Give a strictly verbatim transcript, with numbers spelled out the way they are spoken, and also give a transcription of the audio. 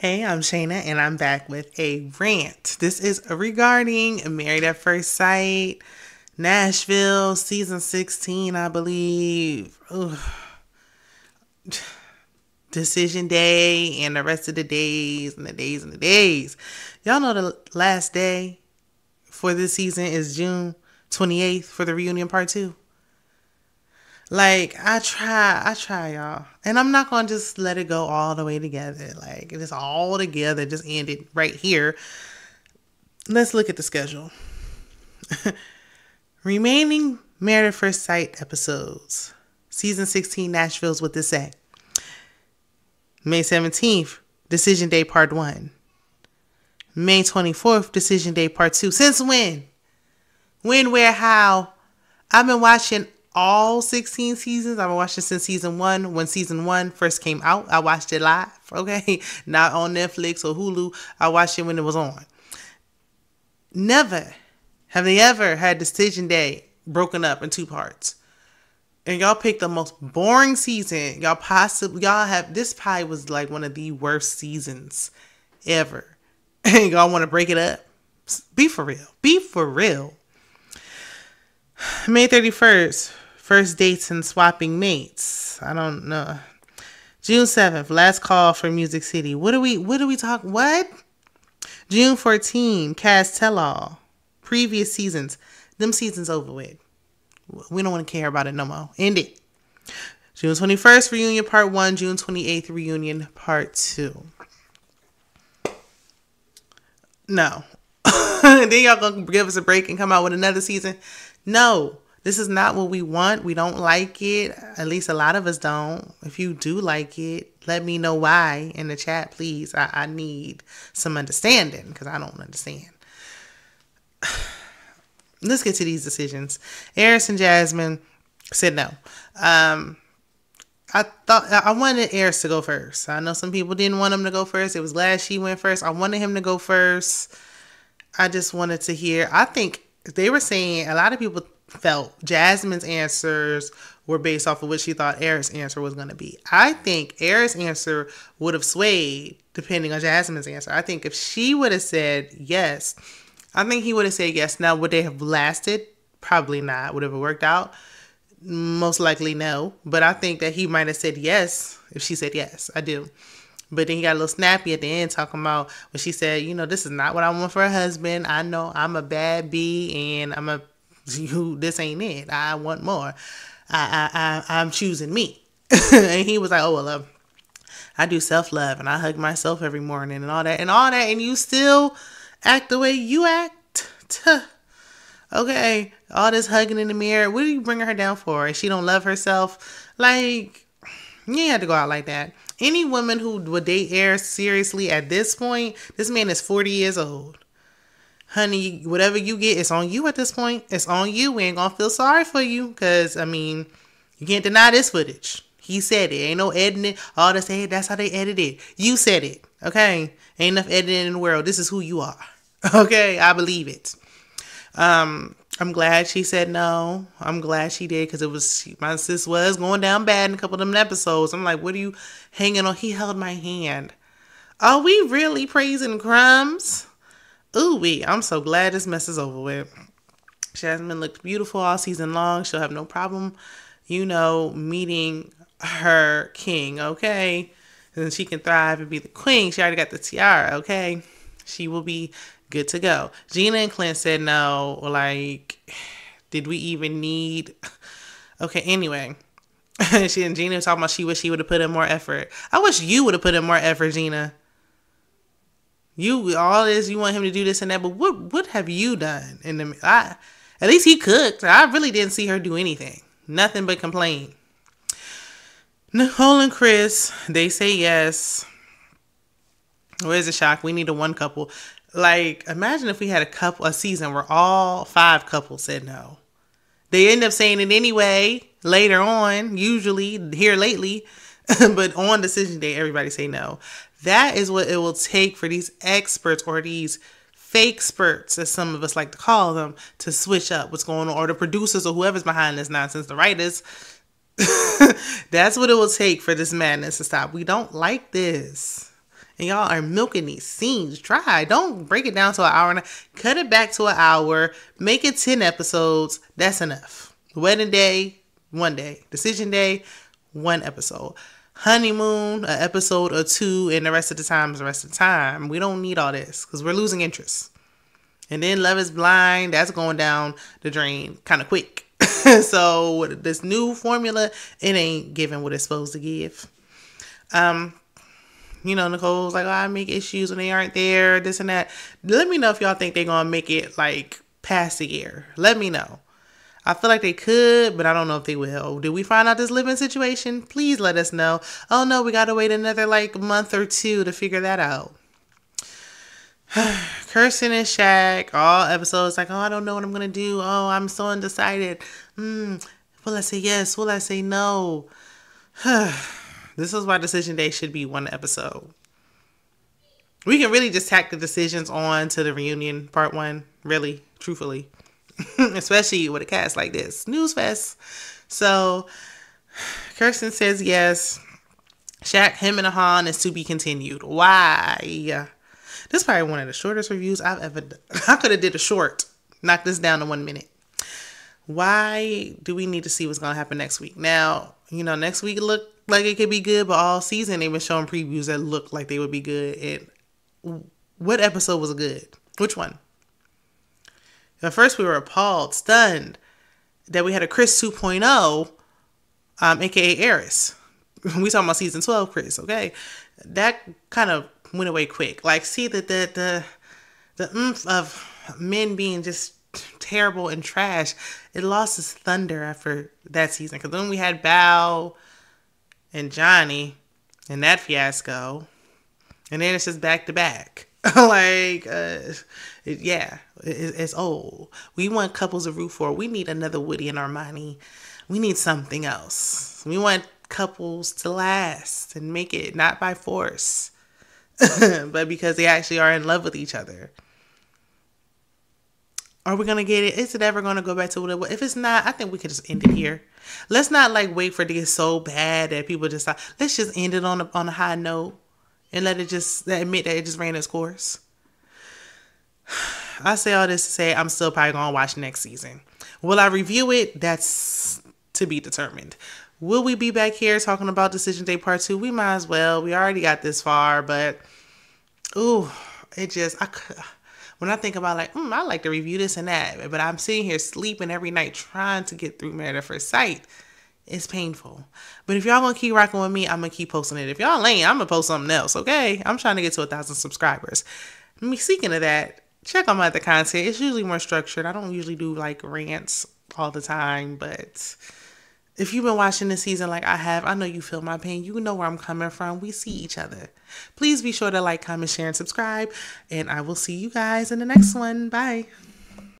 Hey, I'm Shayna and I'm back with a rant. This is regarding Married at First Sight, Nashville, season sixteen, I believe. Ugh. Decision day and the rest of the days and the days and the days. Y'all know the last day for this season is June twenty-eighth for the reunion part two. Like, I try, I try, y'all. And I'm not going to just let it go all the way together. Like, it's all together. Just end it right here. Let's look at the schedule. Remaining Married at First Sight episodes. Season sixteen, Nashville's What This Say. May seventeenth, Decision Day Part one. May twenty-fourth, Decision Day Part two. Since when? When, where, how? I've been watching all sixteen seasons. I've been watching since season one. When season one first came out, I watched it live. Okay. Not on Netflix or Hulu. I watched it when it was on. Never have they ever had Decision Day broken up in two parts. And y'all picked the most boring season. Y'all possibly, y'all have, this pie was like one of the worst seasons ever. And y'all want to break it up. Be for real. Be for real. May thirty-first. First dates and swapping mates. I don't know. June seventh, last call for Music City. What do we what do we talk what? June fourteenth, cast tell all. Previous seasons. Them seasons over with. We don't want to care about it no more. End it. June twenty-first, reunion part one, June twenty-eighth, reunion part two. No. Then y'all gonna give us a break and come out with another season? No, this is not what we want. We don't like it. At least a lot of us don't. If you do like it, let me know why in the chat, please. I, I need some understanding because I don't understand. Let's get to these decisions. Airis and Jasmine said no. Um, I thought I wanted Airis to go first. I know some people didn't want him to go first. It was glad she went first. I wanted him to go first. I just wanted to hear. I think they were saying a lot of people felt Jasmine's answers were based off of what she thought Airis' answer was going to be. I think Airis' answer would have swayed depending on Jasmine's answer. I think if she would have said yes, I think he would have said yes. Now, would they have lasted? Probably not. Would it have worked out? Most likely no. But I think that he might have said yes if she said yes. I do. But then he got a little snappy at the end talking about when she said, you know, this is not what I want for a husband. I know I'm a bad bee and I'm a, you, this ain't it. I want more. I, I, I, I'm choosing me. And he was like, oh, well, uh, I do self-love and I hug myself every morning and all that and all that. And you still act the way you act. Okay. All this hugging in the mirror. What are you bringing her down for? And she don't love herself. Like, you ain't have to go out like that. Any woman who would date Airis seriously at this point, this man is forty years old. Honey, whatever you get, it's on you at this point. It's on you. We ain't gonna feel sorry for you because, I mean, you can't deny this footage. He said it. Ain't no editing it. All this, hey, that's how they edit it. You said it. Okay? Ain't enough editing in the world. This is who you are. Okay? I believe it. Um... I'm glad she said no. I'm glad she did because it was she, my sis was going down bad in a couple of them episodes. I'm like, what are you hanging on? He held my hand. Are we really praising crumbs? Ooh wee! I'm so glad this mess is over with. Jasmine looked beautiful all season long. She'll have no problem, you know, meeting her king. Okay, and she can thrive and be the queen. She already got the tiara. Okay, she will be good to go. Gina and Clint said no. Like, did we even need? Okay, anyway. She and Gina were talking about she wish she would have put in more effort. I wish you would have put in more effort, Gina. You all this, you want him to do this and that, but what what have you done? And the, I, at least he cooked. I really didn't see her do anything. Nothing but complain. Nicole and Chris, they say yes. Where's the shock? We need a one couple. Like, imagine if we had a couple, a season where all five couples said no. They end up saying it anyway later on, usually here lately, but on decision day, everybody say no. That is what it will take for these experts or these fake experts, as some of us like to call them, to switch up what's going on, or the producers or whoever's behind this nonsense, the writers. That's what it will take for this madness to stop. We don't like this. and y'all are milking these scenes dry. Don't break it down to an hour and a half. Cut it back to an hour. Make it ten episodes. That's enough. Wedding day, one day. Decision day, one episode. Honeymoon, an episode or two, and the rest of the time is the rest of the time. We don't need all this because we're losing interest. And then Love is Blind, that's going down the drain kind of quick. So this new formula, it ain't giving what it's supposed to give. Um, you know, Nicole's like, oh, I make issues when they aren't there, this and that. Let me know if y'all think they're going to make it like past the year. Let me know. I feel like they could, but I don't know if they will. Did we find out this living situation? Please let us know. Oh no, we got to wait another like month or two to figure that out. Kirsten and Shaq, all episodes like, oh, I don't know what I'm going to do. Oh, I'm so undecided. Mm, will I say yes? Will I say no? This is why decision day should be one episode. We can really just tack the decisions on to the reunion part one. Really, truthfully. Especially with a cast like this. Newsfest. So Kirsten says yes. Shaq, him and Ahan is to be continued. Why? This is probably one of the shortest reviews I've ever done. I could have did a short. Knock this down to one minute. Why do we need to see what's going to happen next week? Now, you know, next week looked like it could be good, but all season they've been showing previews that looked like they would be good. And what episode was good? Which one? At first we were appalled, stunned that we had a Chris two point oh, um, aka Airis. We talking about season twelve, Chris, okay? That kind of went away quick. Like, see that the the the oomph of men being just terrible and trash, it lost its thunder after that season. Because then we had Bao and Johnny and that fiasco, and then it's just back to back. Like, uh, it, yeah, it, it's old. We want couples to root for. We need another Woody and Armani. We need something else. We want couples to last and make it, not by force, but because they actually are in love with each other. Are we going to get it? Is it ever going to go back to what it was? If it's not, I think we could just end it here. Let's not like wait for it to get so bad that people just like, let's just end it on a, on a high note and let it just admit that it just ran its course. I say all this to say I'm still probably going to watch next season. Will I review it? That's to be determined. Will we be back here talking about Decision Day Part two? We might as well. We already got this far, but ooh, it just, I, when I think about like, mm, I like to review this and that, but I'm sitting here sleeping every night trying to get through Married at First Sight. It's painful. But if y'all gonna keep rocking with me, I'm gonna keep posting it. If y'all ain't, I'm gonna post something else, okay? I'm trying to get to a thousand subscribers. Me seeking of that, check out my other content. It's usually more structured. I don't usually do like rants all the time, but if you've been watching this season like I have, I know you feel my pain. You know where I'm coming from. We see each other. Please be sure to like, comment, share, and subscribe. And I will see you guys in the next one. Bye.